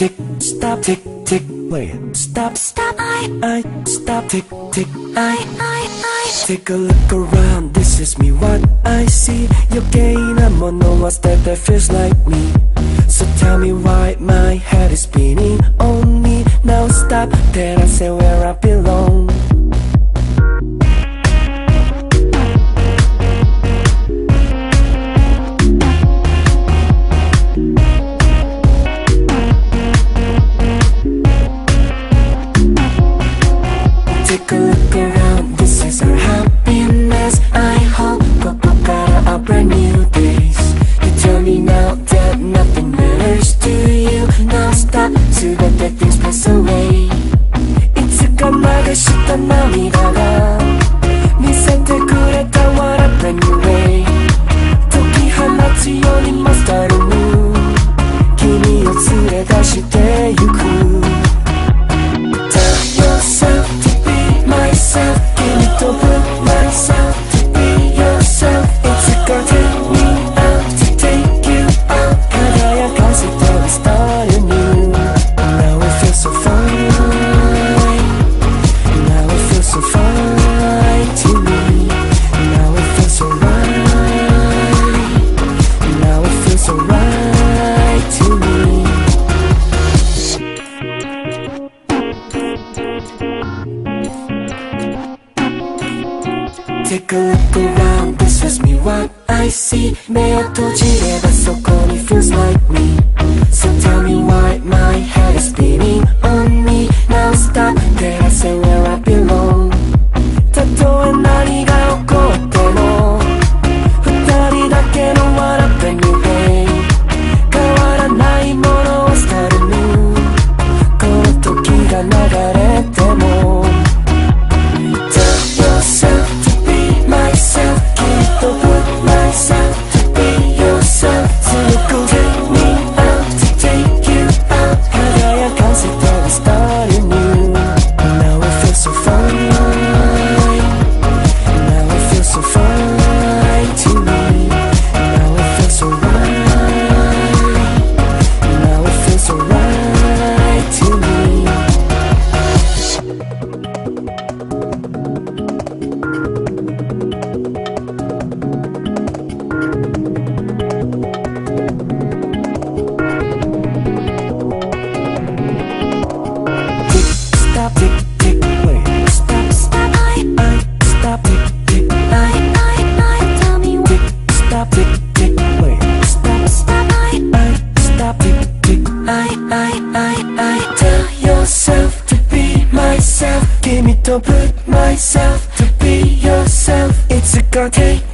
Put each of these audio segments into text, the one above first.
tick, stop, tick, tick, play it. Stop, stop, I, stop, tick, tick, I. Take a look around, this is me, what I see. 余計なものは捨てて feels like me. So tell me why my head is spinning on me. Now stop, that I say where I belong.Take a look around, this is our happiness. I hope we'll better our brand new days. You tell me now that nothing matters to you. Now stop, so that the things pass away. いつか流した涙が見せてくれた What a brand new way. 解き放つようにマスタールムー。君を連れ出してゆく。Take a look around, this is me, what I see. 目を閉じればそこに feels like me. So tell me why my head is spinning on me. Now stop, that I say where I belong. たとえ何が起こっても二人だけの What a brand new day. 変わらないものは start new. この時が流れても君と僕 myself to be yourself. It's gonna take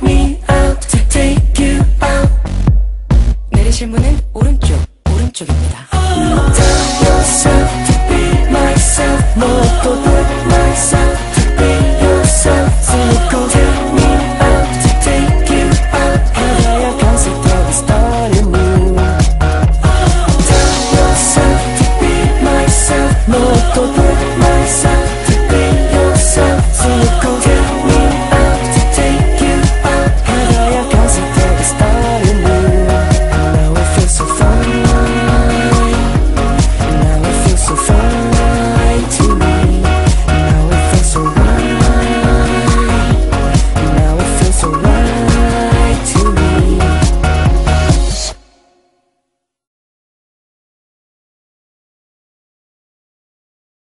me out to take you out. 내 심부는